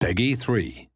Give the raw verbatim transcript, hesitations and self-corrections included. Peggy three.